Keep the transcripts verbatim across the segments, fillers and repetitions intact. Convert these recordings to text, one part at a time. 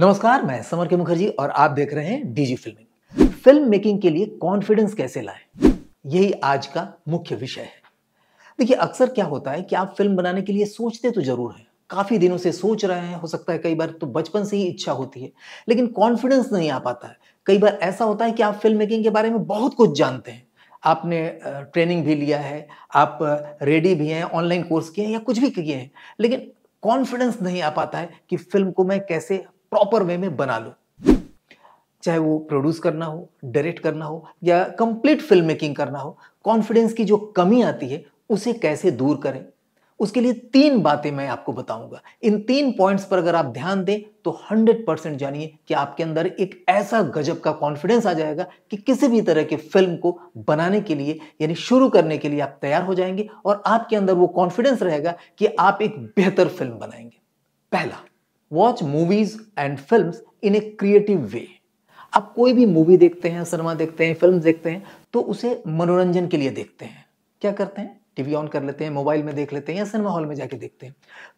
नमस्कार, मैं समर के मुखर्जी और आप देख रहे हैं डीजी फिल्मिंग। फिल्म मेकिंग के लिए कॉन्फिडेंस कैसे लाएं, यही आज का मुख्य विषय है। देखिए, अक्सर क्या होता है कि आप फिल्म बनाने के लिए सोचते तो जरूर हैं, काफी दिनों से सोच रहे हैं, हो सकता है कई बार तो बचपन से ही इच्छा होती है, लेकिन कॉन्फिडेंस नहीं आ पाता है। कई बार ऐसा होता है कि आप फिल्म मेकिंग के बारे में बहुत कुछ जानते हैं, आपने ट्रेनिंग भी लिया है, आप रेडी भी हैं, ऑनलाइन कोर्स किए हैं या कुछ भी किए हैं, लेकिन कॉन्फिडेंस नहीं आ पाता है कि फिल्म को मैं कैसे प्रॉपर वे में बना लूं। चाहे वो प्रोड्यूस करना हो, डायरेक्ट करना हो या कंप्लीट फिल्म मेकिंग करना हो, कॉन्फिडेंस की जो कमी आती है उसे कैसे दूर करें, उसके लिए तीन बातें मैं आपको बताऊंगा। इन तीन पॉइंट्स पर अगर आप ध्यान दें तो सौ परसेंट जानिए कि आपके अंदर एक ऐसा गजब का कॉन्फिडेंस आ जाएगा कि किसी भी तरह की फिल्म को बनाने के लिए यानी शुरू करने के लिए आप तैयार हो जाएंगे और आपके अंदर वो कॉन्फिडेंस रहेगा कि आप एक बेहतर फिल्म बनाएंगे। पहला, watch movies and films in a creative way. आप कोई भी मूवी देखते हैं, सिनेमा देखते हैं, फिल्म देखते हैं तो उसे मनोरंजन के लिए देखते हैं। क्या करते हैं, टीवी ऑन कर लेते हैं, मोबाइल में देख लेते हैं या सिनेमा हॉल में जाके देखते हैं।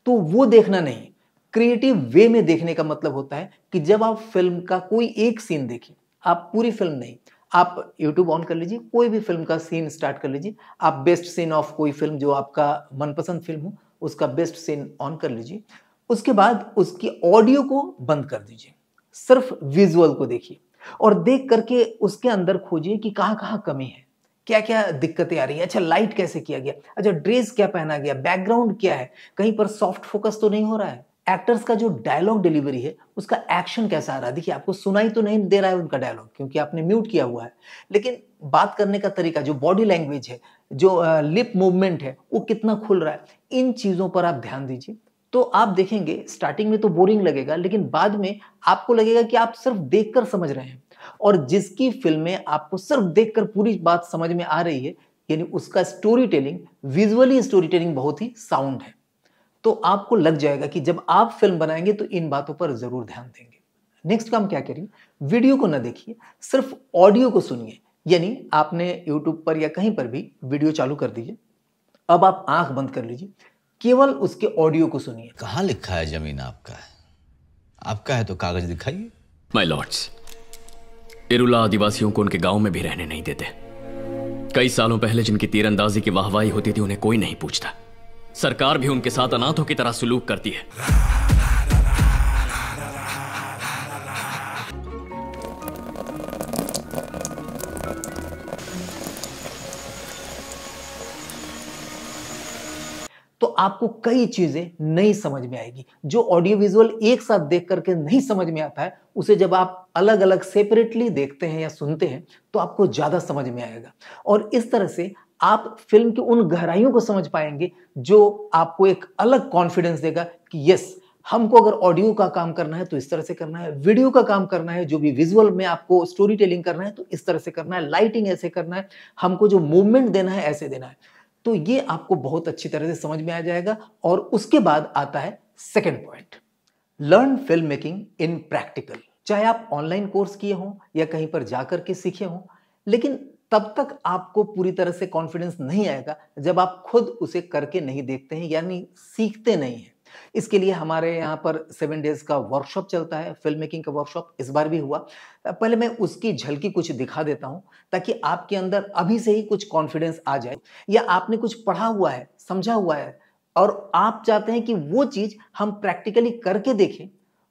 तो वो देखना नहीं, क्रिएटिव वे में देखने का मतलब होता है कि जब आप फिल्म का कोई एक सीन देखें, आप पूरी फिल्म नहीं, आप यूट्यूब ऑन कर लीजिए, कोई भी फिल्म का सीन स्टार्ट कर लीजिए, आप बेस्ट सीन ऑफ कोई फिल्म, जो आपका मनपसंद फिल्म हो उसका बेस्ट सीन ऑन कर लीजिए, उसके बाद उसकी ऑडियो को बंद कर दीजिए, सिर्फ विजुअल को देखिए और देख करके उसके अंदर खोजिए कि कहाँ कहाँ कमी है, क्या क्या दिक्कतें आ रही है। अच्छा, लाइट कैसे किया गया, अच्छा ड्रेस क्या पहना गया, बैकग्राउंड क्या है, कहीं पर सॉफ्ट फोकस तो नहीं हो रहा है, एक्टर्स का जो डायलॉग डिलीवरी है उसका एक्शन कैसा आ रहा है। देखिए, आपको सुनाई तो नहीं दे रहा है उनका डायलॉग क्योंकि आपने म्यूट किया हुआ है, लेकिन बात करने का तरीका, जो बॉडी लैंग्वेज है, जो लिप मूवमेंट है वो कितना खुल रहा है, इन चीज़ों पर आप ध्यान दीजिए। तो आप देखेंगे स्टार्टिंग में तो बोरिंग लगेगा, लेकिन बाद में आपको लगेगा कि आप सिर्फ देखकर समझ रहे हैं, और जिसकी फिल्में आपको सिर्फ देखकर पूरी बात समझ में आ रही है यानी उसका story telling, visually story telling बहुत ही साउंड है। तो आपको लग जाएगा कि जब आप फिल्म बनाएंगे तो इन बातों पर जरूर ध्यान देंगे। नेक्स्ट काम क्या करिए, वीडियो को ना देखिए, सिर्फ ऑडियो को सुनिए। यानी आपने यूट्यूब पर या कहीं पर भी वीडियो चालू कर दीजिए, अब आप आंख बंद कर लीजिए, केवल उसके ऑडियो को सुनिए। कहाँ लिखा है जमीन आपका है, आपका है तो कागज दिखाइए। माय लॉर्ड्स, इरुला आदिवासियों को उनके गांव में भी रहने नहीं देते। कई सालों पहले जिनकी तीरंदाजी की वाहवाही होती थी उन्हें कोई नहीं पूछता। सरकार भी उनके साथ अनाथों की तरह सुलूक करती है। तो आपको कई चीजें नहीं समझ में आएगी, जो ऑडियो विजुअल एक साथ देख करके नहीं समझ में आता है उसे जब आप अलग अलग सेपरेटली देखते हैं या सुनते हैं तो आपको ज्यादा समझ में आएगा, और इस तरह से आप फिल्म की उन गहराइयों को समझ पाएंगे जो आपको एक अलग कॉन्फिडेंस देगा कि यस, हमको अगर ऑडियो का काम करना है तो इस तरह से करना है, वीडियो का काम करना है, जो भी विजुअल में आपको स्टोरी टेलिंग करना है तो इस तरह से करना है, लाइटिंग ऐसे करना है, हमको जो मूवमेंट देना है ऐसे देना है। तो ये आपको बहुत अच्छी तरह से समझ में आ जाएगा। और उसके बाद आता है second point, learn film making in practical. चाहे आप ऑनलाइन कोर्स किए हों या कहीं पर जाकर के सीखे हों, लेकिन तब तक आपको पूरी तरह से कॉन्फिडेंस नहीं आएगा जब आप खुद उसे करके नहीं देखते हैं यानी सीखते नहीं हैं। इसके लिए हमारे यहाँ पर सेवन डेज का वर्कशॉप चलता है, फिल्म मेकिंग का वर्कशॉप इस बार भी हुआ। पहले मैं उसकी झलकी कुछ दिखा देता हूँ ताकि आपके अंदर अभी से ही कुछ कॉन्फिडेंस आ जाए, या आपने कुछ पढ़ा हुआ है, समझा हुआ है और आप चाहते हैं कि वो चीज़ हम प्रैक्टिकली करके देखें,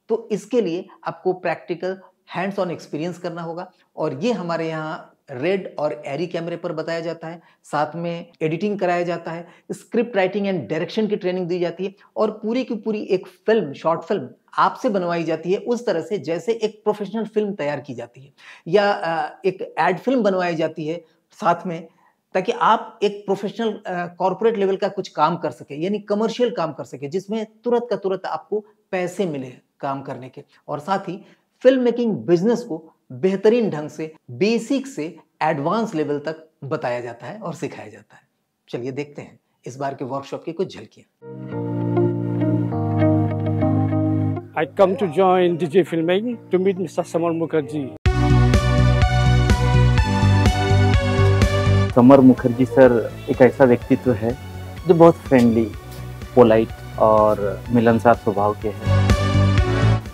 तो इसके लिए आपको प्रैक्टिकल हैंड्स ऑन एक्सपीरियंस करना होगा। और ये हमारे यहाँ रेड और एरी कैमरे पर बताया जाता है, साथ में एडिटिंग कराया जाता है, स्क्रिप्ट राइटिंग एंड डायरेक्शन की ट्रेनिंग दी जाती है, और पूरी की पूरी एक फिल्म, शॉर्ट फिल्म आपसे बनवाई जाती है उस तरह से जैसे एक प्रोफेशनल फिल्म तैयार की जाती है, या एक एड फिल्म बनवाई जाती है साथ में, ताकि आप एक प्रोफेशनल कॉर्पोरेट लेवल का कुछ काम कर सके यानी कमर्शियल काम कर सके, जिसमें तुरंत का तुरंत आपको पैसे मिले काम करने के, और साथ ही फिल्म मेकिंग बिजनेस को बेहतरीन ढंग से बेसिक से एडवांस लेवल तक बताया जाता है और सिखाया जाता है। चलिए देखते हैं इस बार के वर्कशॉप की कुछ झलकियां। I come to join D G Filming to meet Mister Samar Mukherjee. Samar Mukherjee sir एक ऐसा व्यक्तित्व है जो बहुत फ्रेंडली, पोलाइट और मिलनसार स्वभाव के हैं।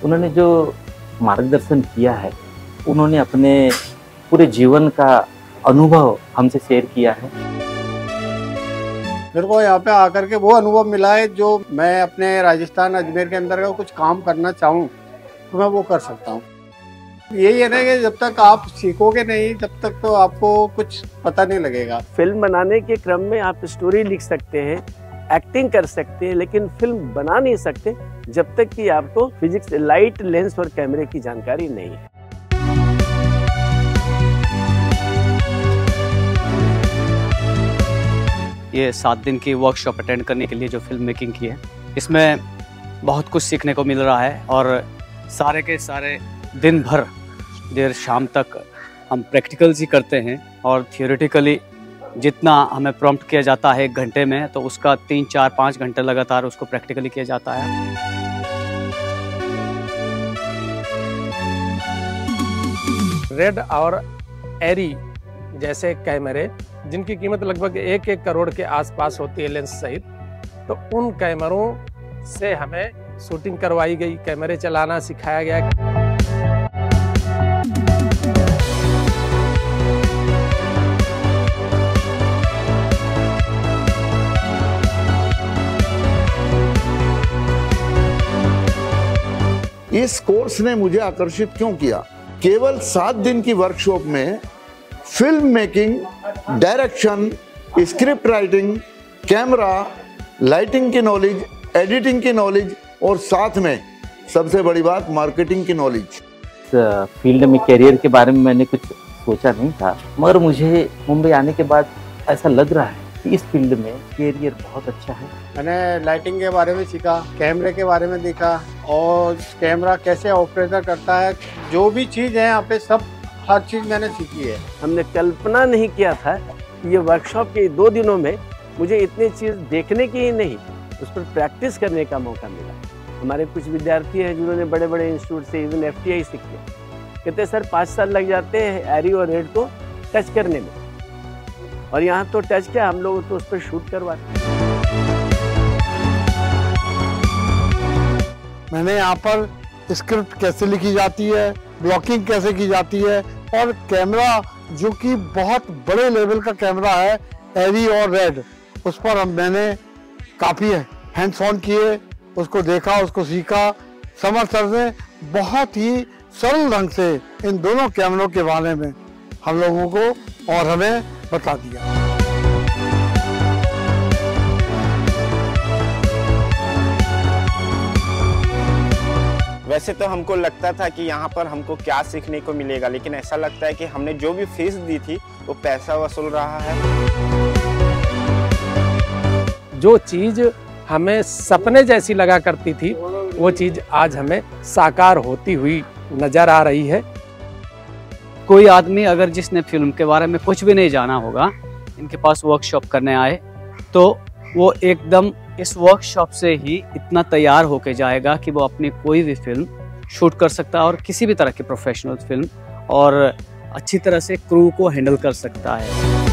उन्होंने जो मार्गदर्शन किया है, उन्होंने अपने पूरे जीवन का अनुभव हमसे शेयर किया है। मेरे को यहाँ पे आकर के वो अनुभव मिला है, जो मैं अपने राजस्थान अजमेर के अंदर का कुछ काम करना चाहूँ तो मैं वो कर सकता हूँ। यही है ना कि जब तक आप सीखोगे नहीं तब तक तो आपको कुछ पता नहीं लगेगा। फिल्म बनाने के क्रम में आप स्टोरी लिख सकते हैं, एक्टिंग कर सकते हैं, लेकिन फिल्म बना नहीं सकते जब तक कि आपको फिजिक्स, लाइट, लेंस और कैमरे की जानकारी नहीं है। ये सात दिन की वर्कशॉप अटेंड करने के लिए जो फिल्म मेकिंग की है, इसमें बहुत कुछ सीखने को मिल रहा है और सारे के सारे दिन भर देर शाम तक हम प्रैक्टिकल्स ही करते हैं और थियोरेटिकली जितना हमें प्रॉम्प्ट किया जाता है एक घंटे में, तो उसका तीन चार पाँच घंटे लगातार उसको प्रैक्टिकली किया जाता है। रेड और एरी जैसे कैमरे जिनकी कीमत लगभग एक एक करोड़ के आसपास होती है लेंस सहित, तो उन कैमरों से हमें शूटिंग करवाई गई, कैमरे चलाना सिखाया गया। इस कोर्स ने मुझे आकर्षित क्यों किया? केवल सात दिन की वर्कशॉप में film making, direction, script writing, camera, lighting की नॉलेज, एडिटिंग की नॉलेज और साथ में सबसे बड़ी बात मार्केटिंग की नॉलेज। फील्ड में कैरियर के बारे में मैंने कुछ सोचा नहीं था, मगर मुझे मुंबई आने के बाद ऐसा लग रहा है कि इस फील्ड में कैरियर बहुत अच्छा है। मैंने लाइटिंग के बारे में सीखा, कैमरे के बारे में देखा और कैमरा कैसे ऑपरेटर करता है, जो भी चीज़ है यहाँ पे सब हर चीज़ मैंने सीखी है। हमने कल्पना नहीं किया था कि ये वर्कशॉप के दो दिनों में मुझे इतनी चीज़ देखने की ही नहीं, उस पर प्रैक्टिस करने का मौका मिला। हमारे कुछ विद्यार्थी हैं जिन्होंने बड़े बड़े इंस्टीट्यूट से इवन एफ टी आई सीखे, कहते सर पाँच साल लग जाते हैं आरी और रेड को टच करने में, और यहाँ तो टच क्या, हम लोग तो उस पर शूट करवाते हैं। मैंने यहाँ पर स्क्रिप्ट कैसे लिखी जाती है, ब्लॉकिंग कैसे की जाती है और कैमरा जो कि बहुत बड़े लेवल का कैमरा है एरी और रेड, उस पर हम मैंने काफ़ी हैंड्स ऑन किए, उसको देखा, उसको सीखा। समर सर ने बहुत ही सरल ढंग से इन दोनों कैमरों के बारे में हम लोगों को और हमें बता दिया। वैसे तो हमको लगता था कि यहाँ पर हमको क्या सीखने को मिलेगा, लेकिन ऐसा लगता है कि हमने जो भी फीस दी थी वो पैसा वसूल रहा है। जो चीज हमें सपने जैसी लगा करती थी वो चीज आज हमें साकार होती हुई नजर आ रही है। कोई आदमी अगर जिसने फिल्म के बारे में कुछ भी नहीं जाना होगा, इनके पास वर्कशॉप करने आए तो वो एकदम इस वर्कशॉप से ही इतना तैयार होके जाएगा कि वो अपनी कोई भी फिल्म शूट कर सकता है और किसी भी तरह की प्रोफेशनल फिल्म, और अच्छी तरह से क्रू को हैंडल कर सकता है।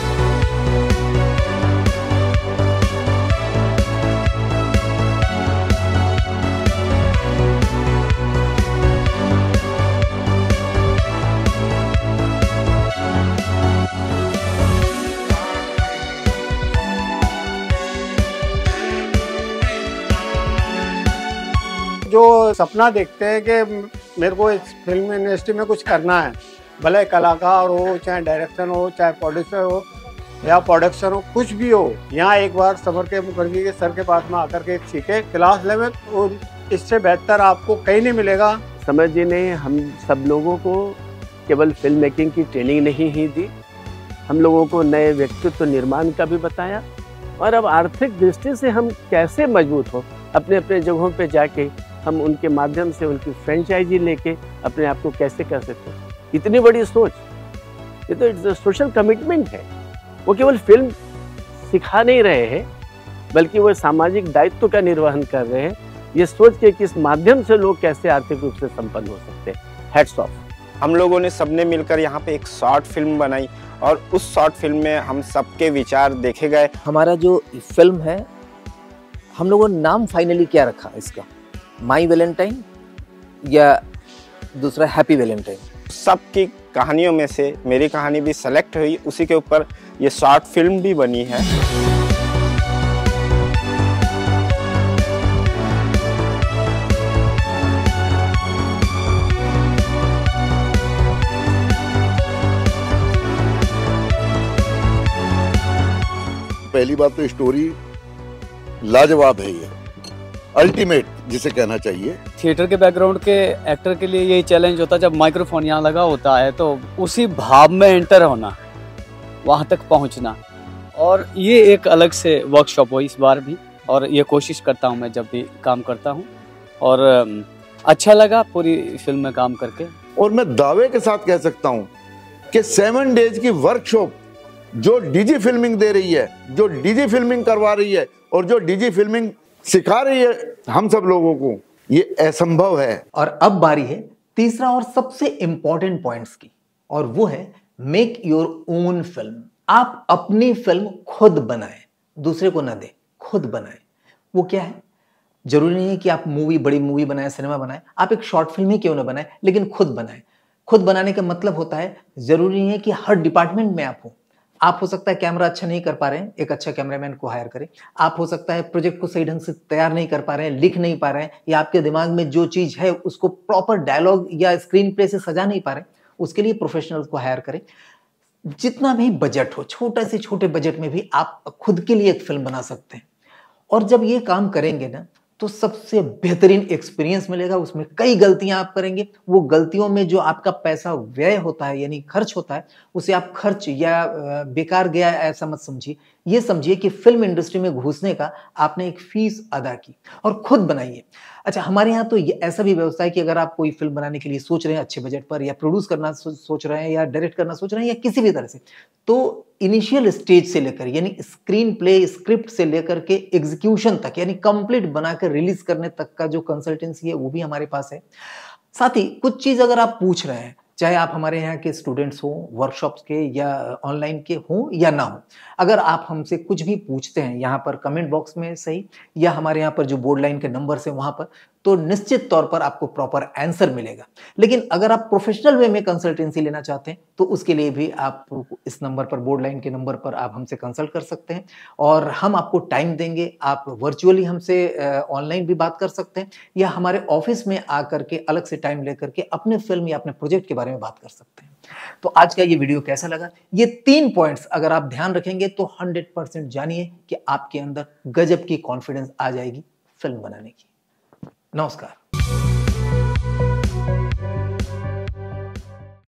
जो सपना देखते हैं कि मेरे को इस फिल्म इंडस्ट्री में कुछ करना है, भले कलाकार हो, चाहे डायरेक्शन हो, चाहे प्रोड्यूसर हो या प्रोडक्शन हो, कुछ भी हो, यहाँ एक बार समर के मुखर्जी के सर के पास में आकर के सीखे क्लास लेवल, और इससे बेहतर आपको कहीं नहीं मिलेगा। समर जी ने हम सब लोगों को केवल फिल्म मेकिंग की ट्रेनिंग नहीं ही दी, हम लोगों को नए व्यक्तित्व निर्माण का भी बताया और अब आर्थिक दृष्टि से हम कैसे मजबूत हों, अपने अपने जगहों पर जाके हम उनके माध्यम से उनकी फ्रेंचाइजी लेके अपने आप को कैसे कर सकते हैं। इतनी बड़ी सोच, ये तो सोशल कमिटमेंट है। वो केवल फिल्म सिखा नहीं रहे हैं बल्कि वो सामाजिक दायित्व का निर्वहन कर रहे हैं, ये सोच के किस माध्यम से लोग कैसे आर्थिक रूप से संपन्न हो सकते हैं। Hats off. हम लोगों ने सबने मिलकर यहाँ पे एक शॉर्ट फिल्म बनाई और उस शॉर्ट फिल्म में हम सबके विचार देखे गए। हमारा जो फिल्म है, हम लोगों ने नाम फाइनली क्या रखा इसका, माई वैलेंटाइन या दूसरा हैप्पी वैलेंटाइन। सबकी कहानियों में से मेरी कहानी भी सेलेक्ट हुई, उसी के ऊपर ये शॉर्ट फिल्म भी बनी है। पहली बात तो स्टोरी लाजवाब है, ये अल्टीमेट जिसे कहना चाहिए। थिएटर के बैकग्राउंड के एक्टर के लिए यही चैलेंज होता है, जब माइक्रोफोन यहाँ लगा होता है तो उसी भाव में एंटर होना, वहाँ तक पहुँचना, और ये एक अलग से वर्कशॉप हुई इस बार भी। और ये कोशिश करता हूँ मैं जब भी काम करता हूँ, और अच्छा लगा पूरी फिल्म में काम करके। और मैं दावे के साथ कह सकता हूँ कि सेवन डेज की वर्कशॉप जो डीजी फिल्मिंग दे रही है, जो डीजी फिल्मिंग करवा रही है और जो डीजी फिल्मिंग सिखा रही है हम सब लोगों को, ये असंभव है। और अब बारी है तीसरा और सबसे इंपॉर्टेंट पॉइंट्स की, और वो है मेक योर ओन फिल्म। आप अपनी फिल्म खुद बनाएं, दूसरे को ना दें, खुद बनाएं। वो क्या है, जरूरी नहीं है कि आप मूवी, बड़ी मूवी बनाएं, सिनेमा बनाएं, आप एक शॉर्ट फिल्म ही क्यों ना बनाएं, लेकिन खुद बनाएं। खुद बनाने का मतलब होता है जरूरी नहीं है कि हर डिपार्टमेंट में आप हो। आप हो सकता है कैमरा अच्छा नहीं कर पा रहे हैं, एक अच्छा कैमरामैन को हायर करें। आप हो सकता है प्रोजेक्ट को सही ढंग से तैयार नहीं कर पा रहे हैं, लिख नहीं पा रहे हैं, या आपके दिमाग में जो चीज है उसको प्रॉपर डायलॉग या स्क्रीन प्ले से सजा नहीं पा रहे, उसके लिए प्रोफेशनल को हायर करें। जितना भी बजट हो, छोटे से छोटे बजट में भी आप खुद के लिए एक फिल्म बना सकते हैं। और जब ये काम करेंगे ना तो सबसे बेहतरीन एक्सपीरियंस मिलेगा। उसमें कई गलतियां आप करेंगे, वो गलतियों में जो आपका पैसा व्यय होता है यानी खर्च होता है, उसे आप खर्च या बेकार गया ऐसा मत समझिए। ये समझिए कि फिल्म इंडस्ट्री में घुसने का आपने एक फीस अदा की। और खुद बनाइए। अच्छा, हमारे यहाँ तो ये ऐसा भी व्यवस्था है कि अगर आप कोई फिल्म बनाने के लिए सोच रहे हैं अच्छे बजट पर, या प्रोड्यूस करना सोच रहे हैं, या डायरेक्ट करना सोच रहे हैं, या किसी भी तरह से, तो इनिशियल स्टेज से लेकर यानी स्क्रीन प्ले, स्क्रिप्ट से लेकर के एग्जीक्यूशन तक यानी कंप्लीट बनाकर रिलीज करने तक का जो कंसल्टेंसी है वो भी हमारे पास है। साथ ही कुछ चीज़ अगर आप पूछ रहे हैं, चाहे आप हमारे यहाँ के स्टूडेंट्स हों, वर्कशॉप्स के या ऑनलाइन के हों या ना हो, अगर आप हमसे कुछ भी पूछते हैं यहाँ पर कमेंट बॉक्स में सही, या हमारे यहाँ पर जो बोर्ड लाइन के नंबर से वहाँ पर, तो निश्चित तौर पर आपको प्रॉपर आंसर मिलेगा। लेकिन अगर आप प्रोफेशनल वे में कंसल्टेंसी लेना चाहते हैं तो उसके लिए भी आप इस नंबर पर, बोर्ड लाइन के नंबर पर आप हमसे कंसल्ट कर सकते हैं, और हम आपको टाइम देंगे। आप वर्चुअली हमसे ऑनलाइन भी बात कर सकते हैं, या हमारे ऑफिस में आकर के अलग से टाइम लेकर के अपने फिल्म या अपने प्रोजेक्ट के बारे में बात कर सकते हैं। तो आज का ये वीडियो कैसा लगा, ये तीन पॉइंट्स अगर आप ध्यान रखेंगे तो हंड्रेड परसेंट जानिए कि आपके अंदर गजब की कॉन्फिडेंस आ जाएगी फिल्म बनाने की। नमस्कार।